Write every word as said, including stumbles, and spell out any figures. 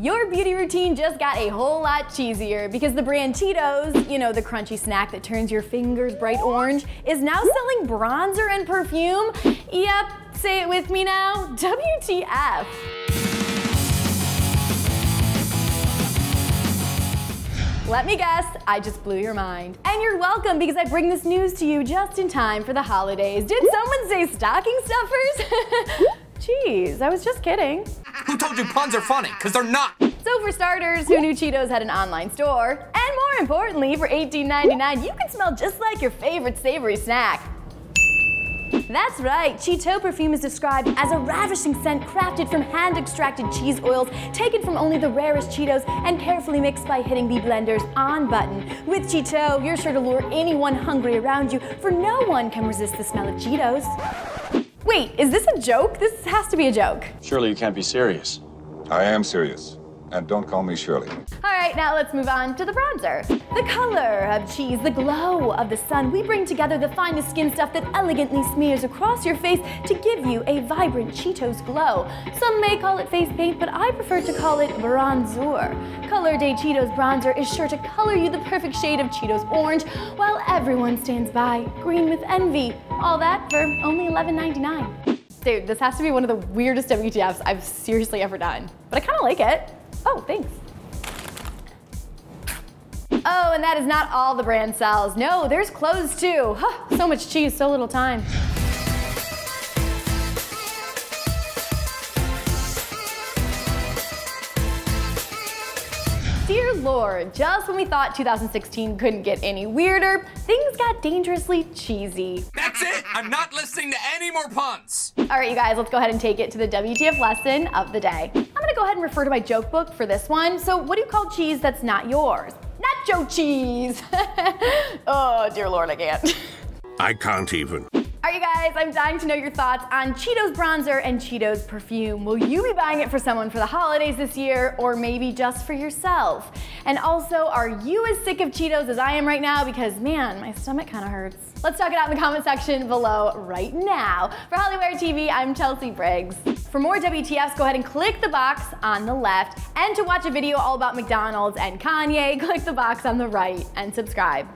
Your beauty routine just got a whole lot cheesier because the brand Cheetos, you know, the crunchy snack that turns your fingers bright orange, is now selling bronzer and perfume. Yep, say it with me now, W T F. Let me guess, I just blew your mind. And you're welcome, because I bring this news to you just in time for the holidays. Did someone say stocking stuffers? Jeez, I was just kidding. Who told you puns are funny? Because they're not. So for starters, who knew Cheetos had an online store? And more importantly, for eighteen ninety-nine, you can smell just like your favorite savory snack. That's right, Cheeto perfume is described as a ravishing scent crafted from hand-extracted cheese oils taken from only the rarest Cheetos and carefully mixed by hitting the blender's on button. With Cheeto, you're sure to lure anyone hungry around you, for no one can resist the smell of Cheetos. Wait, is this a joke? This has to be a joke. Surely you can't be serious. I am serious. And don't call me Shirley. All right, now let's move on to the bronzer. The color of cheese, the glow of the sun, we bring together the finest skin stuff that elegantly smears across your face to give you a vibrant Cheetos glow. Some may call it face paint, but I prefer to call it bronzure. Color Day Cheetos bronzer is sure to color you the perfect shade of Cheetos orange, while everyone stands by, green with envy. All that for only eleven ninety-nine. Dude, this has to be one of the weirdest W T Fs I've seriously ever done, but I kind of like it. Oh, thanks. Oh, and that is not all the brand sells. No, there's clothes too. Huh, so much cheese, so little time. Dear Lord, just when we thought two thousand sixteen couldn't get any weirder, things got dangerously cheesy. That's it! I'm not listening to any more puns! All right, you guys, let's go ahead and take it to the W T F lesson of the day. Go ahead and refer to my joke book for this one. So what do you call cheese that's not yours? Nacho cheese. Oh, dear Lord, I can't. I can't even. All right, you guys, I'm dying to know your thoughts on Cheetos bronzer and Cheetos perfume. Will you be buying it for someone for the holidays this year, or maybe just for yourself? And also, are you as sick of Cheetos as I am right now? Because man, my stomach kind of hurts. Let's talk it out in the comment section below right now. For Hollywire T V, I'm Chelsea Briggs. For more W T Fs, go ahead and click the box on the left. And to watch a video all about McDonald's and Kanye, click the box on the right and subscribe.